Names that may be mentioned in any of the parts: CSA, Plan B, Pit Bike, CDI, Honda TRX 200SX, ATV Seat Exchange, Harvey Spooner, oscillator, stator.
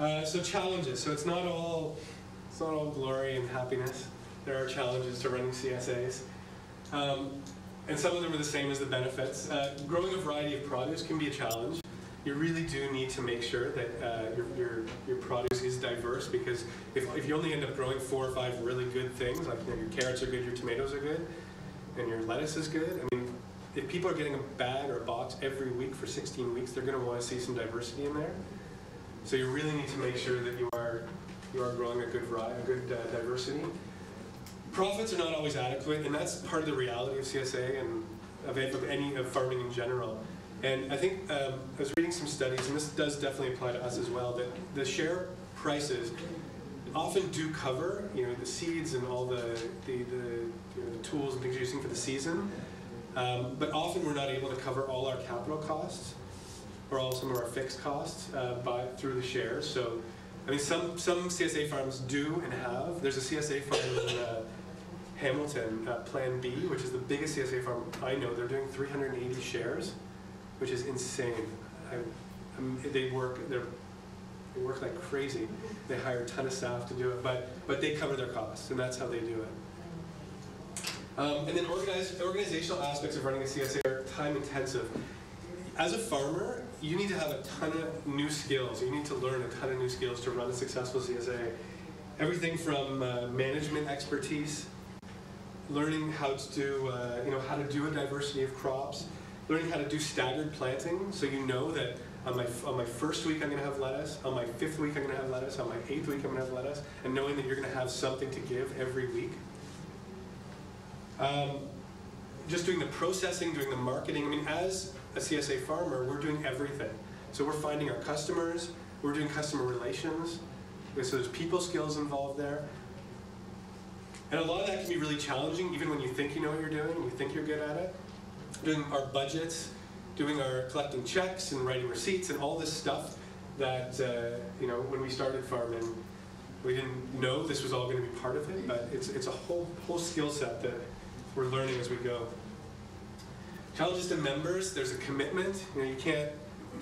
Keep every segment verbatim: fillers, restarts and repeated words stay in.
Uh, so challenges. So it's not all it's not all glory and happiness. There are challenges to running C S As. Um, and some of them are the same as the benefits. Uh, growing a variety of produce can be a challenge. You really do need to make sure that uh, your, your, your produce is diverse, because if, if you only end up growing four or five really good things, like you know, your carrots are good, your tomatoes are good, and your lettuce is good, I mean, if people are getting a bag or a box every week for sixteen weeks, they're going to want to see some diversity in there. So you really need to make sure that you are, you are growing a good variety, a good uh, diversity. Profits are not always adequate, and that's part of the reality of C S A and of, of any of farming in general. And I think um, I was reading some studies, and this does definitely apply to us as well, that the share prices often do cover, you know, the seeds and all the the, the, you know, the tools and things you're using for the season. Um, but often we're not able to cover all our capital costs or all some of our fixed costs uh, by through the shares. So, I mean, some some C S A farms do and have. There's a C S A farm in uh, Hamilton, uh, Plan B, which is the biggest C S A farm I know. They're doing three hundred eighty shares. Which is insane. I, I, they work. They work like crazy. They hire a ton of staff to do it, but but they cover their costs, and that's how they do it. Um, and then organize, organizational aspects of running a C S A are time intensive. As a farmer, you need to have a ton of new skills. You need to learn a ton of new skills to run a successful C S A. Everything from uh, management expertise, learning how to do, uh, you know how to do a diversity of crops. Learning how to do staggered planting, so you know that on my, on my first week I'm going to have lettuce, on my fifth week I'm going to have lettuce, on my eighth week I'm going to have lettuce, and knowing that you're going to have something to give every week. Um, just doing the processing, doing the marketing. I mean, as a C S A farmer, we're doing everything. So we're finding our customers, we're doing customer relations, so there's people skills involved there. And a lot of that can be really challenging, even when you think you know what you're doing and you think you're good at it. Doing our budgets, doing our collecting checks and writing receipts and all this stuff that, uh, you know, when we started farming, we didn't know this was all going to be part of it, but it's, it's a whole, whole skill set that we're learning as we go. Challenges to members, there's a commitment. You know, you can't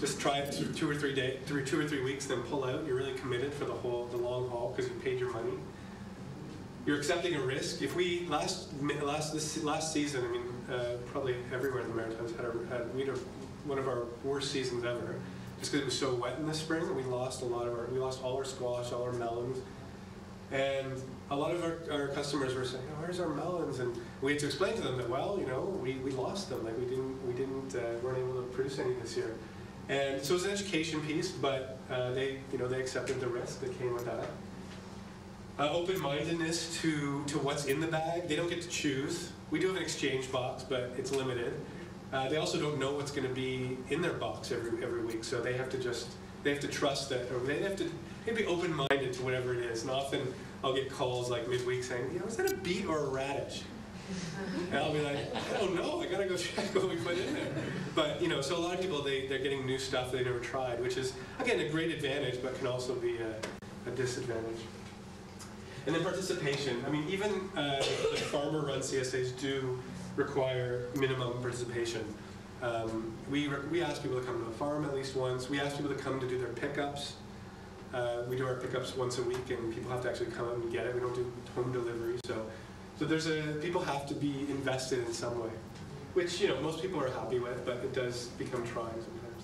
just try it through two or three days, through two or three weeks, then pull out. You're really committed for the whole, the long haul because you paid your money. You're accepting a risk. If we, last, last, this, last season, I mean, Uh, probably everywhere in the Maritimes had, a, had we had a, one of our worst seasons ever, just because it was so wet in the spring. And we lost a lot of our, we lost all our squash, all our melons, and a lot of our, our customers were saying, oh, "Where's our melons?" And we had to explain to them that, well, you know, we, we lost them, like we didn't we didn't uh, weren't able to produce any this year, and so it was an education piece, but uh, they you know they accepted the risk that came with that. Uh, open-mindedness to, to what's in the bag. They don't get to choose. We do have an exchange box, but it's limited. Uh, they also don't know what's going to be in their box every every week, so they have to just, they have to trust that, or they have to they'd be open-minded to whatever it is. And often I'll get calls like midweek saying, you know, is that a beet or a radish? And I'll be like, I don't know, I gotta go check what we put in there. But, you know, so a lot of people, they, they're getting new stuff they never tried, which is, again, a great advantage, but can also be a, a disadvantage. And then participation. I mean, even uh, the farmer-run C S As do require minimum participation. Um, we, we ask people to come to the farm at least once. We ask people to come to do their pickups. Uh, we do our pickups once a week, and people have to actually come out and get it. We don't do home delivery, so so there's a people have to be invested in some way, which you know most people are happy with, but it does become trying sometimes.